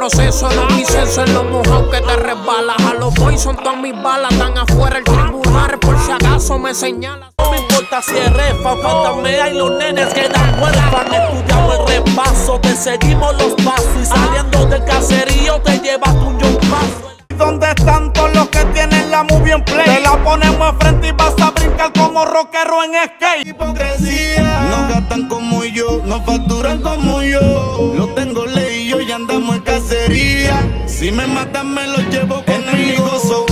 proceso, no es mi censo, en lo mojado que te resbalas. A los boys son todas mis balas, tan afuera el tribunal, por si acaso me señalas. No me importa si es refa, fantasmea y los nenes quedan huérfanos. Estudiamos el repaso, te seguimos los pasos y saliendo del caserío te llevas tu yo paso. ¿Dónde están todos los que tienen la movie en play? Te la ponemos enfrente y vas a brincar como rockero en skate. Hipocresía, no gastan como yo, no facturan como yo. Lo tengo ley y yo ya andamos en cacería. Si me matan me lo llevo conmigo.